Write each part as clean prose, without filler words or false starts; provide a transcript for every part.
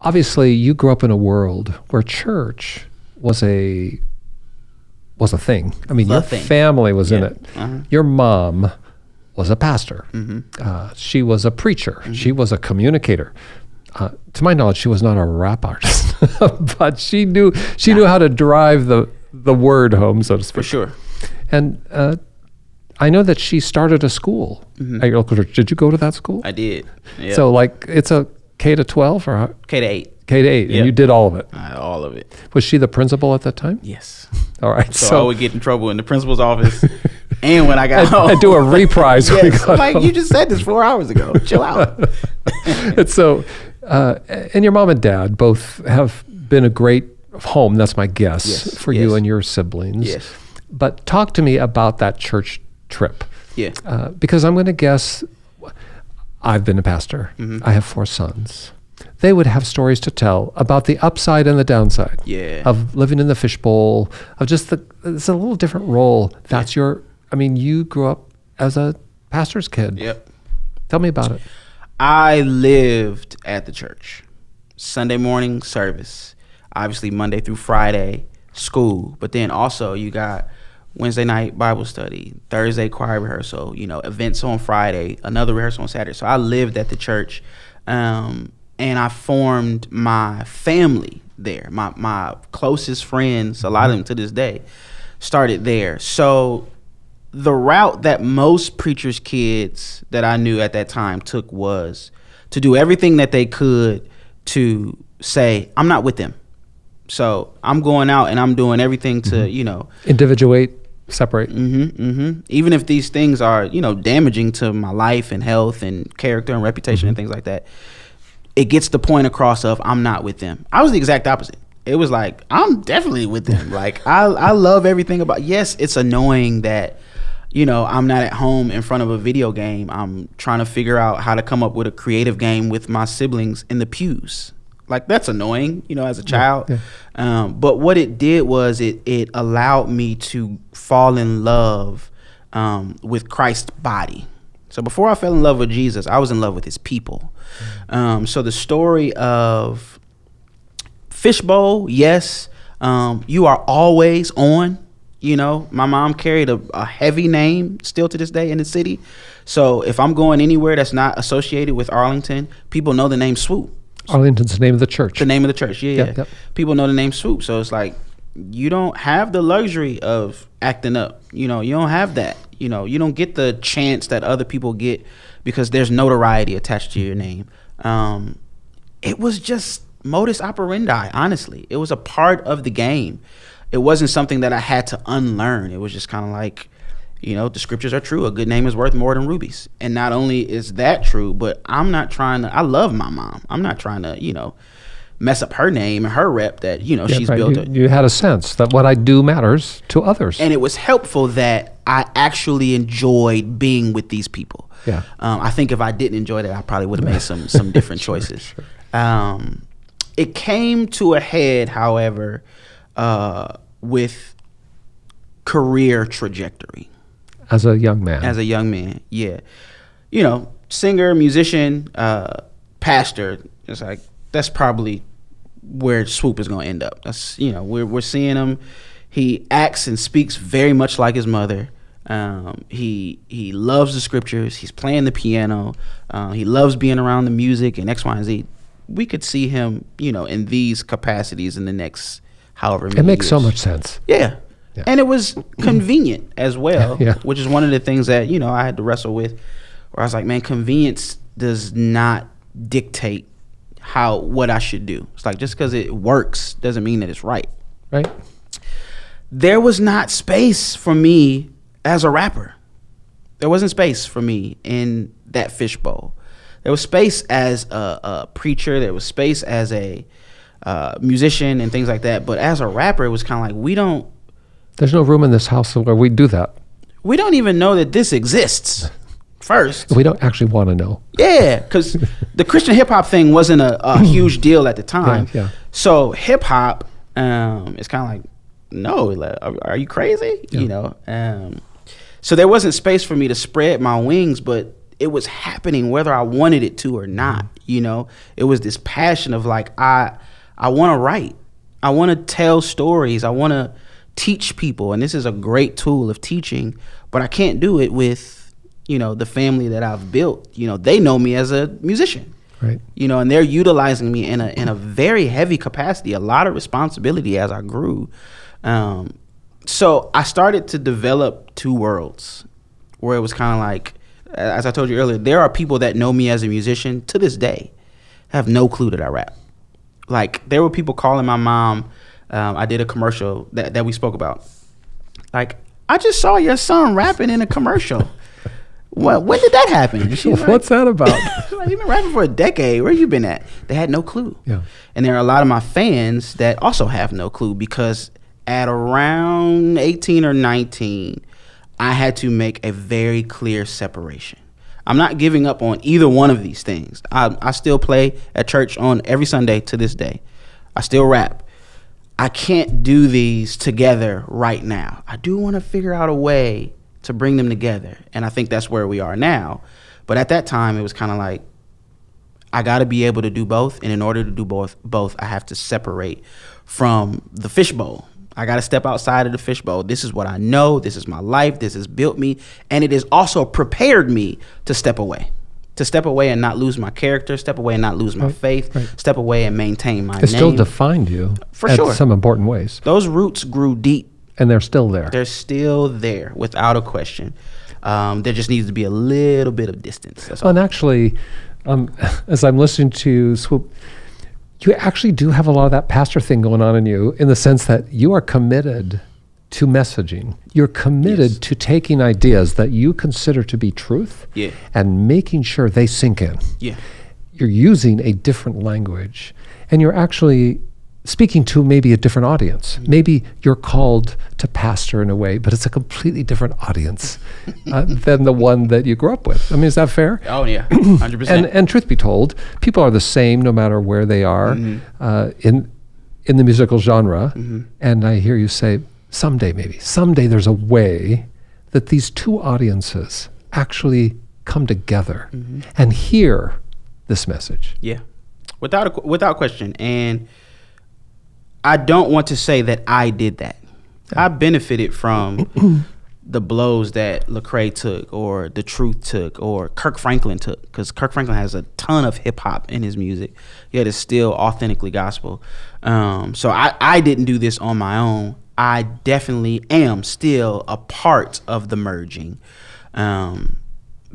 obviously you grew up in a world where church was a thing. I mean, your family was in it. Your mom was a pastor. She was a preacher. She was a communicator. To my knowledge, she was not a rap artist, but she knew how to drive the word home, so to speak. For sure. And I know that she started a school at your local church. Did you go to that school? I did. Yep. So like it's a K to 12 or? K to 8. K to 8, yep. And you did all of it? All of it. Was she the principal at that time? Yes. All right. So I would get in trouble in the principal's office and when I got home. I'd do a reprise. Like you just said this 4 hours ago. Chill out. And so, and your mom and dad both have been a great home, that's my guess, for you and your siblings. Yes. But talk to me about that church trip. Yeah. Because I'm going to guess, I've been a pastor. I have 4 sons. They would have stories to tell about the upside and the downside of living in the fishbowl, of just the, it's a little different role. That's your, I mean, you grew up as a pastor's kid. Yep. Tell me about it. I lived at the church. Sunday morning service, obviously Monday through Friday, school, but then also you got Wednesday night Bible study, Thursday choir rehearsal, you know, events on Friday, another rehearsal on Saturday. So I lived at the church. And I formed my family there. My closest friends, a lot of them to this day, started there. So the route that most preachers' kids that I knew at that time took was to do everything that they could to say, I'm not with them. So I'm going out and I'm doing everything to, you know. Individuate, separate. Even if these things are, you know, damaging to my life and health and character and reputation and things like that. It gets the point across of I'm not with them. I was the exact opposite. It was like, I'm definitely with them. Like, I love everything about, yes, it's annoying that, you know, I'm not at home in front of a video game. I'm trying to figure out how to come up with a creative game with my siblings in the pews. Like, that's annoying, you know, as a child. Yeah, yeah. But what it did was it allowed me to fall in love with Christ's body. So before I fell in love with Jesus, I was in love with his people. So the story of fishbowl, yes, you are always on. You know, my mom carried a heavy name still to this day in the city. So if I'm going anywhere that's not associated with Arlington, people know the name Swoope. Arlington's the name of the church. The name of the church, yeah, yeah. People know the name Swoope. So it's like, you don't have the luxury of acting up. You know, you don't have that. You know, you don't get the chance that other people get because there's notoriety attached to your name. It was just modus operandi, honestly. It was a part of the game. It wasn't something that I had to unlearn. It was just kind of like, you know, the scriptures are true. A good name is worth more than rubies. And not only is that true, but I'm not trying to, I love my mom. I'm not trying to, you know, mess up her name and her rep that, you know, she's built. You had a sense that what I do matters to others. And it was helpful that I actually enjoyed being with these people. Yeah. I think if I didn't enjoy that, I probably would have made some different choices. Sure. It came to a head, however, with career trajectory. As a young man. As a young man, yeah. You know, singer, musician, pastor, it's like, that's probably where Swoope is going to end up. That's, you know, we're seeing him. He acts and speaks very much like his mother. He loves the scriptures. He's playing the piano. He loves being around the music and X, Y, and Z. We could see him, you know, in these capacities in the next however many years. It makes so much sense. Yeah. Yeah. And it was convenient as well, which is one of the things that, you know, I had to wrestle with, where I was like, man, convenience does not dictate what I should do. It's like, just because it works doesn't mean that it's right. Right. There was not space for me as a rapper. There wasn't space for me in that fishbowl. There was space as a preacher. There was space as a musician and things like that. But as a rapper, it was kind of like, we don't. There's no room in this house where we do that. We don't even know that this exists. First, we don't actually want to know. Yeah, because the Christian hip hop thing wasn't a huge deal at the time. Yeah, yeah. So hip hop, it's kind of like, no, like, are you crazy? Yeah. You know. So there wasn't space for me to spread my wings, but it was happening whether I wanted it to or not. you know? It was this passion of like, I want to write. I want to tell stories. I want to teach people. And this is a great tool of teaching, but I can't do it with, you know, the family that I've built. You know, they know me as a musician. Right. You know, and they're utilizing me in a very heavy capacity, a lot of responsibility as I grew. So I started to develop two worlds where it was kind of like, as I told you earlier, there are people that know me as a musician to this day, have no clue that I rap. Like, there were people calling my mom. I did a commercial that we spoke about. Like, I just saw your son rapping in a commercial. Well, when did that happen? Like, what's that about? Like, you've been rapping for a decade. Where you been at? They had no clue. Yeah. And there are a lot of my fans that also have no clue, because at around 18 or 19, I had to make a very clear separation. I'm not giving up on either one of these things. I still play at church on every Sunday to this day. I still rap. I can't do these together right now. I do want to figure out a way to bring them together, and I think that's where we are now. But at that time, it was kind of like, I got to be able to do both, and in order to do both, I have to separate from the fishbowl. I got to step outside of the fishbowl. This is what I know. This is my life. This has built me. And it has also prepared me to step away and not lose my character, step away and not lose my faith, step away and maintain my name. It still defined you for sure in some important ways. Those roots grew deep. And they're still there. They're still there without a question. There just needs to be a little bit of distance. That's all. And actually, as I'm listening to Swoope, you actually do have a lot of that pastor thing going on in you, in the sense that you are committed to messaging. You're committed to taking ideas that you consider to be truth and making sure they sink in. Yeah. You're using a different language, and you're actually speaking to maybe a different audience. Mm-hmm. Maybe you're called to pastor in a way, but it's a completely different audience than the one that you grew up with. I mean, is that fair? Oh, yeah, 100%. And truth be told, people are the same no matter where they are in the musical genre. Mm-hmm. And I hear you say, someday there's a way that these two audiences actually come together and hear this message. Yeah, without question. And I don't want to say that I did that. I benefited from the blows that Lecrae took, or The Truth took, or Kirk Franklin took, because Kirk Franklin has a ton of hip-hop in his music, yet it's still authentically gospel. So I didn't do this on my own. I definitely am still a part of the merging,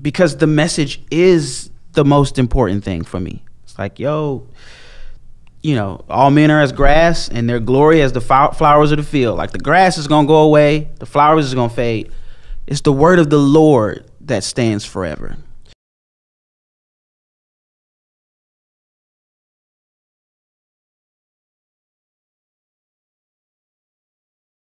because the message is the most important thing for me. It's like, yo, you know, all men are as grass, and their glory as the flowers of the field. Like, the grass is going to go away. The flowers is going to fade. It's the word of the Lord that stands forever.